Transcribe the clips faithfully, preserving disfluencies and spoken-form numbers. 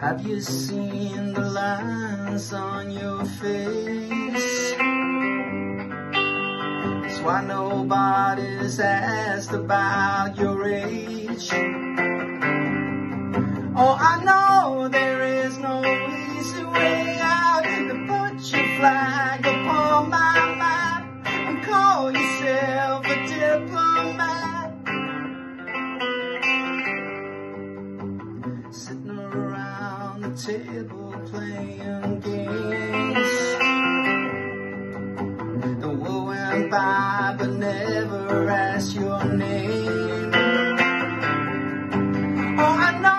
Have you seen the lines on your face? That's why nobody's asked about your age. Oh, I know there is no easy way out, but put your flag upon my map and call yourself a diplomat. Sitting around the table playing games, the world went by but never asked your name. Oh, I know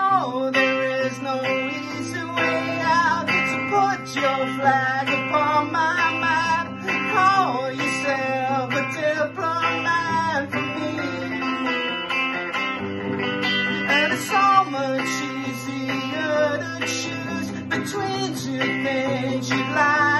your flag upon my map, call yourself a diplomat for me. And it's so much easier to choose between two things you like.